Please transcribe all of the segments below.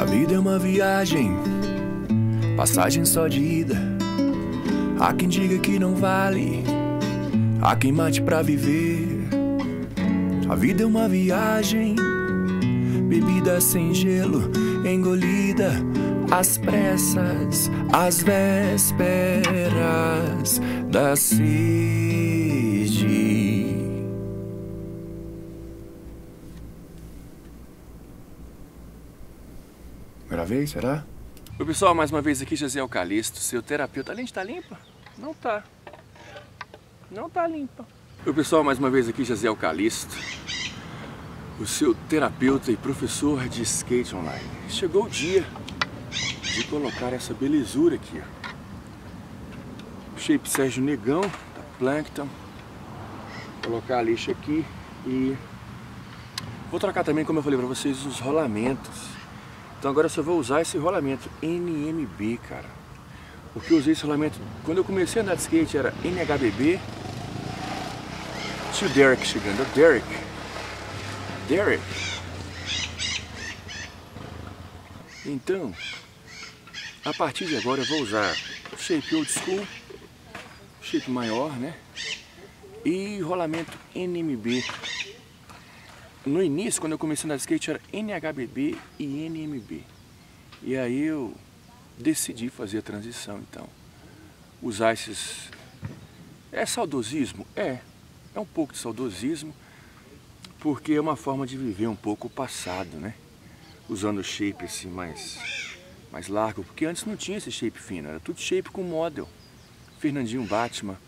A vida é uma viagem, passagem só de ida. Há quem diga que não vale, há quem mate pra viver. A vida é uma viagem, bebida sem gelo, engolida às pressas, às vésperas da sede. Primeira vez, será? Oi pessoal, mais uma vez aqui Jasiel Calixto, seu terapeuta. A lente tá limpa? Não tá. Não tá limpa. Oi pessoal, mais uma vez aqui Jasiel Calixto, o seu terapeuta e professor de skate online. Chegou o dia de colocar essa belezura aqui, ó. Shape Sergio Negão, da Plankton. Colocar a lixa aqui e vou trocar também, como eu falei pra vocês, os rolamentos. Então agora eu só vou usar esse rolamento NMB, cara. Porque eu usei esse rolamento quando eu comecei a andar de skate, era NHBB. Tio Derek chegando, Derek. Então, a partir de agora eu vou usar o shape old school, shape maior, né? E rolamento NMB. No início, quando eu comecei a andar de skate, era NHBB e NMB. E aí eu decidi fazer a transição, então. Usar esses... É saudosismo? É um pouco de saudosismo, porque é uma forma de viver um pouco o passado, né? Usando o shape assim mais largo, porque antes não tinha esse shape fino, era tudo shape com model. Fernandinho Batman,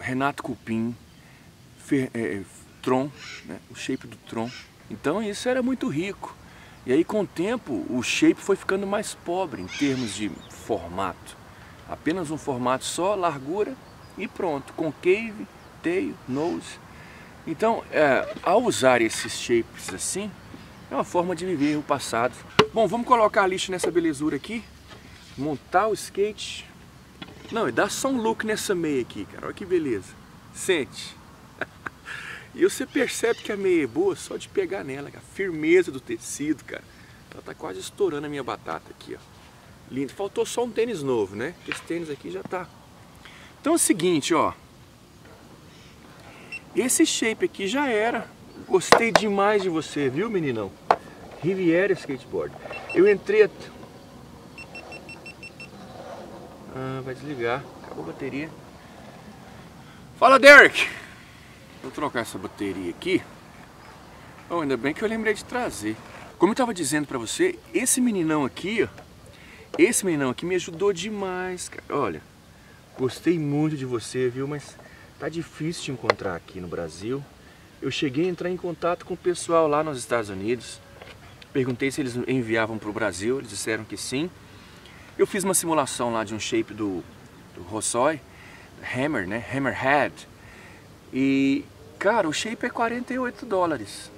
Renato Cupim, Tron, né? O shape do Tron. Então isso era muito rico. E aí com o tempo o shape foi ficando mais pobre em termos de formato. Apenas um formato só, largura e pronto. Concave, tail, nose. Então ao usar esses shapes assim, é uma forma de viver o passado. Bom, vamos colocar a lixa nessa belezura aqui. Montar o skate. Não, e dá só um look nessa meia aqui, cara. Olha que beleza. Sente. E você percebe que a meia é boa só de pegar nela, a firmeza do tecido, cara. Ela tá quase estourando a minha batata aqui, ó. Lindo. Faltou só um tênis novo, né? Esse tênis aqui já tá. Então é o seguinte, ó. Esse shape aqui já era. Gostei demais de você, viu, meninão? Riviera Skateboard. Eu entrei... Ah, vai desligar. Acabou a bateria. Fala, Derek! Vou trocar essa bateria aqui. Oh, ainda bem que eu lembrei de trazer. Como eu estava dizendo para você, esse meninão aqui me ajudou demais, cara. Olha, gostei muito de você, viu? Mas tá difícil te encontrar aqui no Brasil. Eu cheguei a entrar em contato com o pessoal lá nos Estados Unidos. Perguntei se eles enviavam para o Brasil, eles disseram que sim. Eu fiz uma simulação lá de um shape do Rossoy, Hammerhead. E, cara, o shape é $48.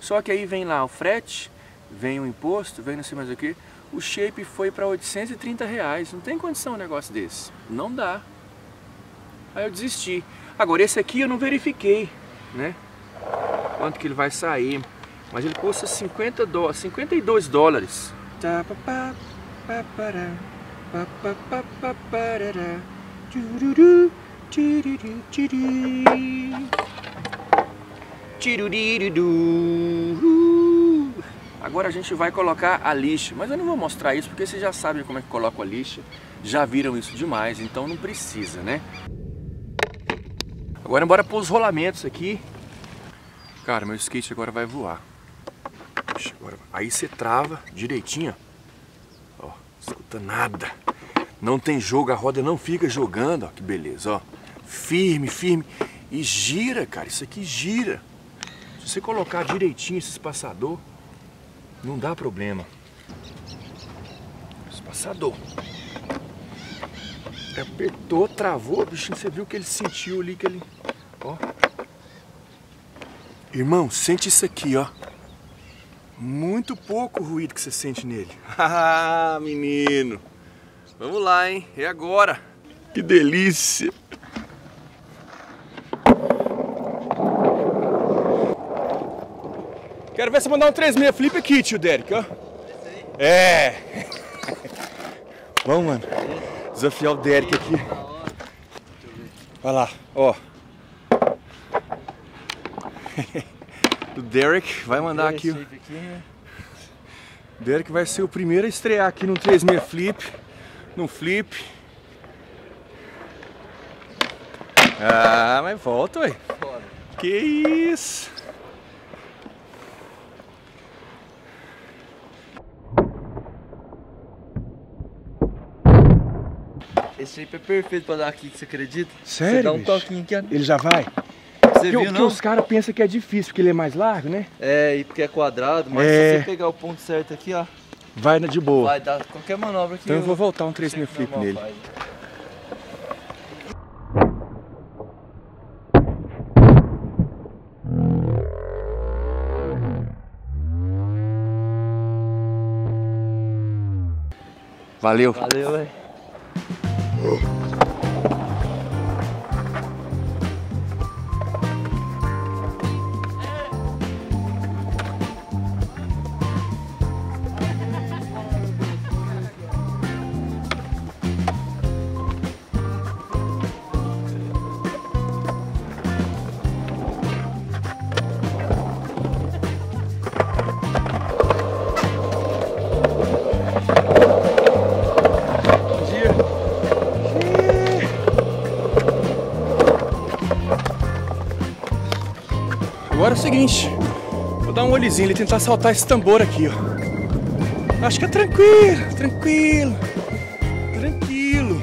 Só que aí vem lá o frete, vem o imposto, vem não sei mais o que. O shape foi para R$830. Não tem condição um negócio desse. Não dá. Aí eu desisti. Agora, esse aqui eu não verifiquei, né? Quanto que ele vai sair. Mas ele custa $52. Tá, papá, papará, papá, papará, tururu. Agora a gente vai colocar a lixa, mas eu não vou mostrar isso porque vocês já sabem como é que coloco a lixa, já viram isso demais, então não precisa, né? Agora bora pôr os rolamentos aqui. Cara, meu skate agora vai voar. Poxa, agora... Aí você trava direitinho, ó, não escuta nada. Não tem jogo, a roda não fica jogando, ó, que beleza, ó. Firme. E gira, cara. Isso aqui gira. Se você colocar direitinho esse espaçador, não dá problema. Espaçador. Apertou, travou, bichinho. Você viu que ele sentiu ali, que ele... Ó. Irmão, sente isso aqui, ó. Muito pouco ruído que você sente nele. Ah, menino. Vamos lá, hein? É agora. Que delícia. Quero quero ver você mandar um 3,6 flip aqui, tio Derek, ó. É. Vamos, mano. Desafiar o Derek aqui. Vai lá, ó. O Derek vai mandar aqui. O Derek vai ser o primeiro a estrear aqui num 3,6 flip. Num flip. Ah, mas volta, ué. Que isso! Esse shape é perfeito pra dar aqui, que você acredita? Sério? Você dá um toquinho aqui. Ele já vai? Você viu, não? Porque os caras pensam que é difícil, porque ele é mais largo, né? É, e porque é quadrado, mas se você pegar o ponto certo aqui, ó. Vai de boa. Vai dar qualquer manobra aqui. Então eu vou voltar um 3,6 flip nele. Faz. Valeu. Valeu, velho. Agora é o seguinte, vou dar um olhozinho e tentar saltar esse tambor aqui, ó. Acho que é tranquilo, tranquilo, tranquilo.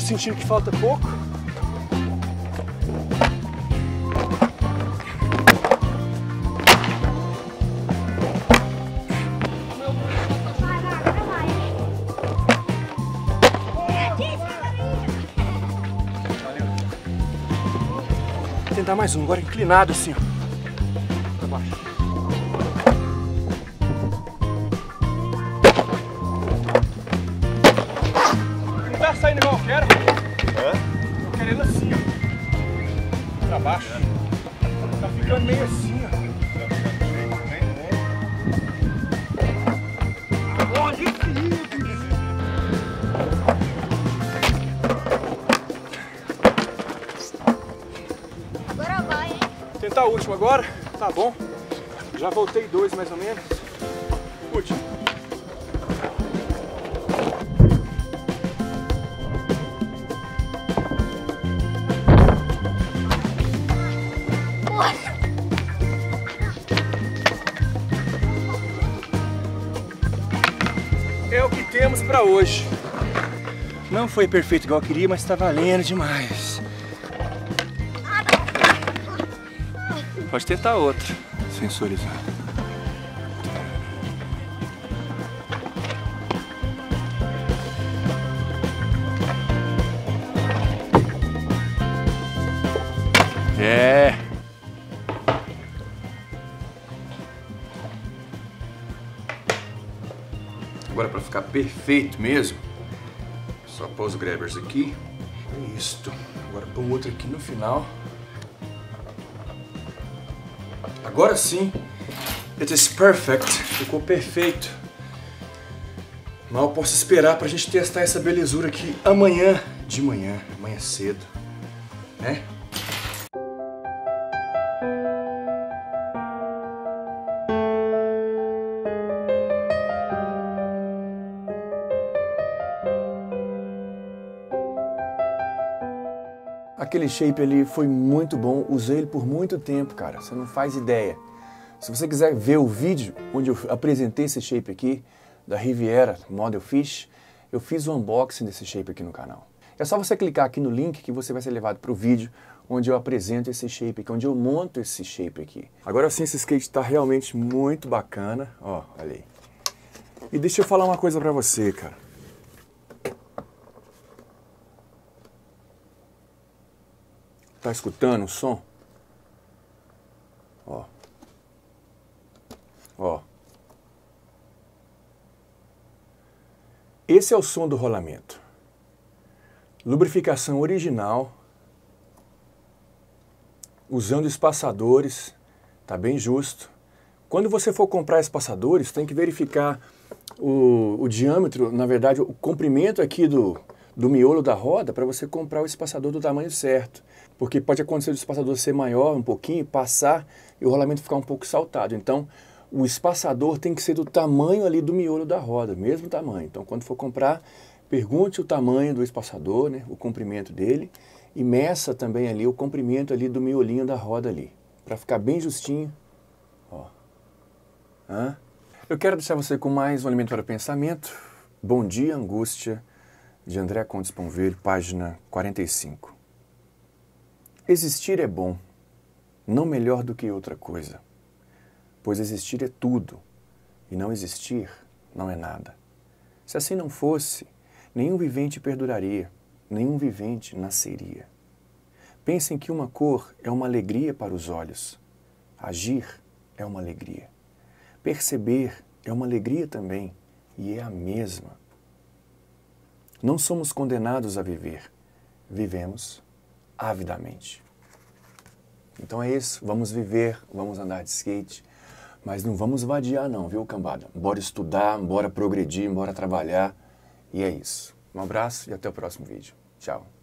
Sentindo que falta pouco. Valeu. Vou tentar mais um, agora inclinado assim, ó, pra baixo. Saindo igual eu quero. Hã? Tô querendo assim, ó. Pra baixo. Tá ficando meio assim, ó. Olha isso! Agora vai, hein? Tentar o último agora. Tá bom. Já voltei 2 mais ou menos. Último. Temos para hoje. Não foi perfeito igual eu queria, mas está valendo demais. Pode tentar outro. Sensorizar. É. Agora, para ficar perfeito mesmo, só pôr os grabbers aqui. Isto. Agora põe o outro aqui no final. Agora sim, it is perfect. Ficou perfeito. Mal posso esperar pra gente testar essa belezura aqui amanhã de manhã, amanhã cedo, né? Aquele shape ali foi muito bom, usei ele por muito tempo, cara, você não faz ideia. Se você quiser ver o vídeo onde eu apresentei esse shape aqui, da Riviera Model Fish, eu fiz o unboxing desse shape aqui no canal. É só você clicar aqui no link que você vai ser levado para o vídeo onde eu apresento esse shape aqui, onde eu monto esse shape aqui. Agora sim, esse skate está realmente muito bacana, ó, olha aí. E deixa eu falar uma coisa para você, cara. Tá escutando o som? Ó. Ó. Esse é o som do rolamento. Lubrificação original, usando espaçadores, tá bem justo. Quando você for comprar espaçadores, tem que verificar o diâmetro, na verdade, o comprimento aqui do miolo da roda para você comprar o espaçador do tamanho certo. Porque pode acontecer o espaçador ser maior um pouquinho, passar e o rolamento ficar um pouco saltado. Então, o espaçador tem que ser do tamanho ali do miolo da roda, mesmo tamanho. Então, quando for comprar, pergunte o tamanho do espaçador, né, o comprimento dele, e meça também ali o comprimento ali do miolinho da roda ali, para ficar bem justinho. Ó. Hã? Eu quero deixar você com mais um alimento para o pensamento. Bom dia, angústia, de André Contes Pomvelho, página 45. Existir é bom, não melhor do que outra coisa, pois existir é tudo, e não existir não é nada. Se assim não fosse, nenhum vivente perduraria, nenhum vivente nasceria. Pensem que uma cor é uma alegria para os olhos. Agir é uma alegria. Perceber é uma alegria também, e é a mesma. Não somos condenados a viver. Vivemos avidamente. Então é isso. Vamos viver, vamos andar de skate, mas não vamos vadiar não, viu, cambada? Bora estudar, bora progredir, bora trabalhar. E é isso. Um abraço e até o próximo vídeo. Tchau.